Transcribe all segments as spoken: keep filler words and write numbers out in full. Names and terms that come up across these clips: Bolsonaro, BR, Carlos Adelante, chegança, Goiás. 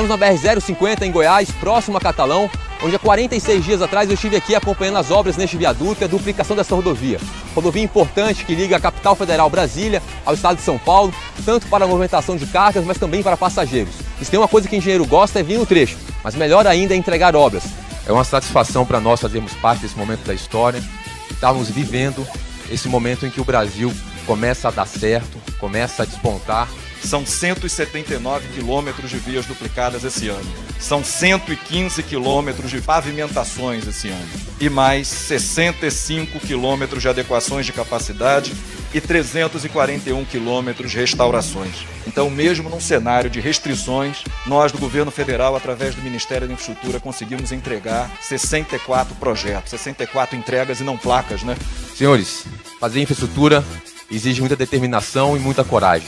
Estamos na B R zero cinquenta em Goiás, próximo a Catalão, onde há quarenta e seis dias atrás eu estive aqui acompanhando as obras neste viaduto e a duplicação dessa rodovia. Rodovia importante que liga a capital federal Brasília ao estado de São Paulo, tanto para a movimentação de cargas, mas também para passageiros. E se tem uma coisa que engenheiro gosta é vir no trecho, mas melhor ainda é entregar obras. É uma satisfação para nós fazermos parte desse momento da história, estarmos vivendo esse momento em que o Brasil começa a dar certo, começa a despontar. São cento e setenta e nove quilômetros de vias duplicadas esse ano. São cento e quinze quilômetros de pavimentações esse ano. E mais sessenta e cinco quilômetros de adequações de capacidade e trezentos e quarenta e um quilômetros de restaurações. Então, mesmo num cenário de restrições, nós do governo federal, através do Ministério da Infraestrutura, conseguimos entregar sessenta e quatro projetos, sessenta e quatro entregas e não placas, né? Senhores, fazer infraestrutura exige muita determinação e muita coragem.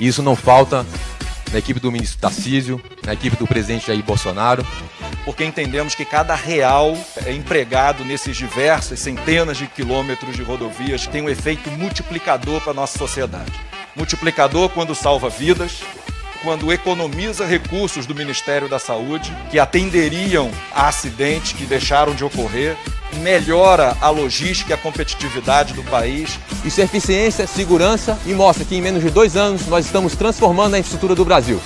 E isso não falta na equipe do ministro Tarcísio, na equipe do presidente Jair Bolsonaro. Porque entendemos que cada real é empregado nesses diversos centenas de quilômetros de rodovias tem um efeito multiplicador para a nossa sociedade. Multiplicador quando salva vidas, quando economiza recursos do Ministério da Saúde, que atenderiam a acidentes que deixaram de ocorrer, melhora a logística e a competitividade do país. Isso é eficiência, segurança e mostra que em menos de dois anos nós estamos transformando a infraestrutura do Brasil.